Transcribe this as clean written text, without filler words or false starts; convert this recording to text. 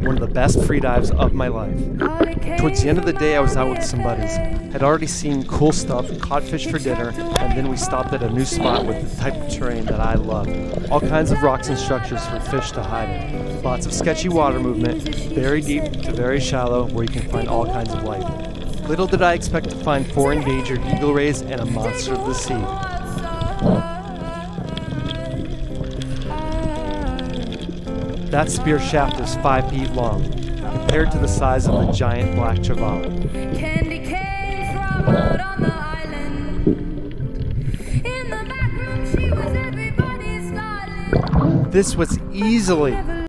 one of the best free dives of my life. Towards the end of the day, I was out with some buddies. Had already seen cool stuff, caught fish for dinner, and then we stopped at a new spot with the type of terrain that I love. All kinds of rocks and structures for fish to hide in. Lots of sketchy water movement, very deep to very shallow, where you can find all kinds of life. Little did I expect to find four endangered eagle rays and a monster of the sea. That spear shaft is 5 feet long, compared to the size of the giant black trevally. This was easily